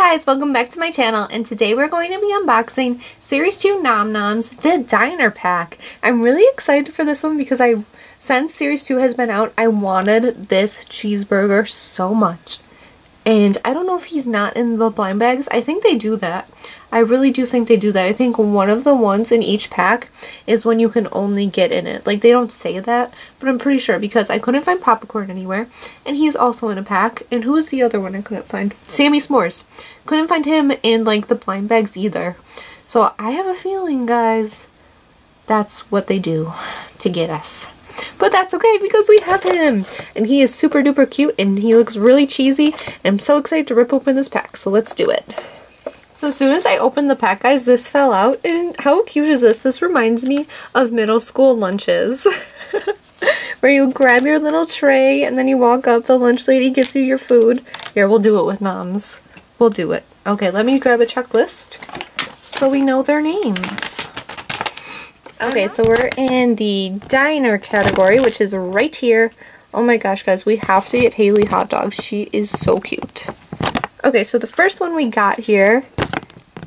guys, welcome back to my channel, and today we're going to be unboxing Series 2 Nom Noms, the Diner Pack. I'm really excited for this one because since Series 2 has been out, I wanted this cheeseburger so much. And I don't know if he's not in the blind bags. I think they do that. I really do think they do that. I think one of the ones in each pack is when you can only get in it. Like, they don't say that, but I'm pretty sure because I couldn't find Popicorn anywhere. And he's also in a pack. And who was the other one I couldn't find? Sammy S'mores. Couldn't find him in, like, the blind bags either. So I have a feeling, guys, that's what they do to get us. But that's okay because we have him, and he is super duper cute, and he looks really cheesy, and I'm so excited to rip open this pack, so let's do it. So as soon as I opened the pack, guys, this fell out, and how cute is this? This reminds me of middle school lunches where you grab your little tray and then you walk up, the lunch lady gives you your food. Here, we'll do it with noms. We'll do it. Okay, let me grab a checklist so we know their names. Okay, so we're in the diner category, which is right here. Oh my gosh, guys, we have to get Haley hot dogs. She is so cute. Okay, so the first one we got here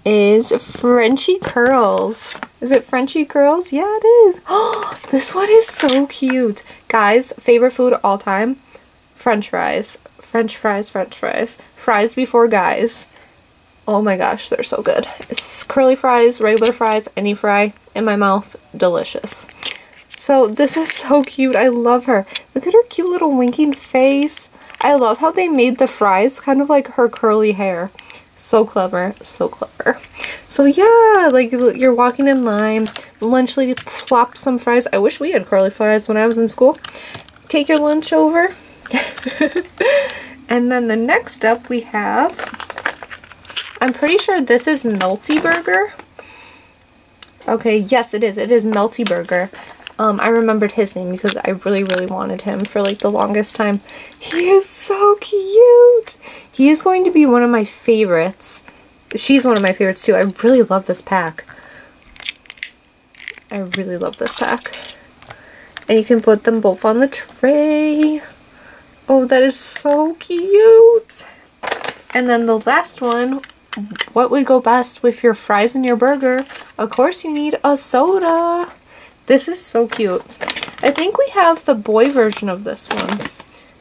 is Frenchie Curls. Is it Frenchie Curls? Yeah, it is. Oh, this one is so cute. Guys, favorite food all time, french fries. French fries, french fries. Fries before guys. Oh my gosh, they're so good. It's curly fries, regular fries, any fry in my mouth, delicious. So this is so cute. I love her. Look at her cute little winking face. I love how they made the fries kind of like her curly hair. So clever, so clever. So yeah, like you're walking in line, lunch lady plopped some fries. I wish we had curly fries when I was in school. Take your lunch over. And then the next up we have, I'm pretty sure this is Melty Burger. Okay, yes it is. It is Melty Burger. I remembered his name because I really, really wanted him for like the longest time. He is so cute. He is going to be one of my favorites. She's one of my favorites too. I really love this pack. I really love this pack. And you can put them both on the tray. Oh, that is so cute. And then the last one, what would go best with your fries and your burger? Of course you need a soda. This is so cute. I think we have the boy version of this one,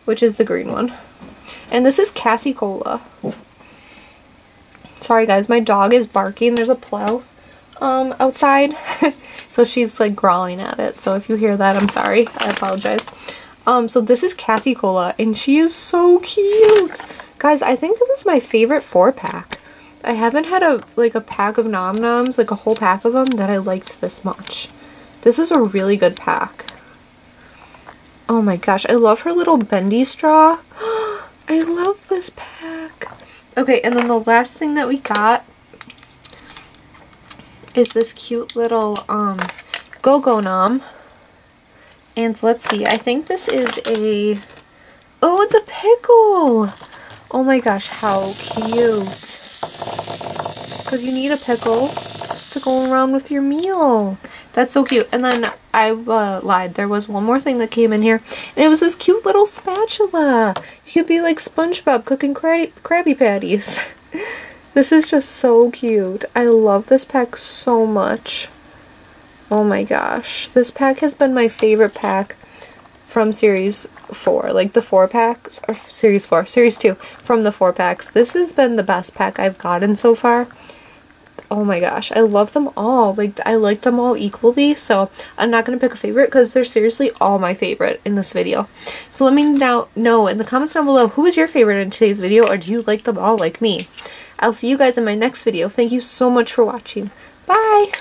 which is the green one. And this is Cassie Cola. Sorry guys, my dog is barking. There's a plow outside. So she's like growling at it. So if you hear that, I'm sorry. I apologize. So this is Cassie Cola, and she is so cute. Guys, I think this is my favorite 4-pack. I haven't had a pack of Nom Noms, like a whole pack of them, that I liked this much. This is a really good pack. Oh my gosh, I love her little bendy straw. I love this pack. Okay, and then the last thing that we got is this cute little Go-go nom. And let's see, I think this is a... Oh, it's a pickle! Oh my gosh, how cute. Because you need a pickle to go around with your meal. That's so cute. And then I lied. There was one more thing that came in here. And it was this cute little spatula. You could be like SpongeBob cooking Krabby Patties. This is just so cute. I love this pack so much. Oh my gosh. This pack has been my favorite pack from Series 4. Like the 4-packs. Or Series 4. Series 2. From the 4-packs. This has been the best pack I've gotten so far. Oh my gosh, I love them all. Like, I like them all equally, so I'm not going to pick a favorite because they're seriously all my favorite in this video. So let me now know in the comments down below, who is your favorite in today's video, or do you like them all like me? I'll see you guys in my next video. Thank you so much for watching. Bye!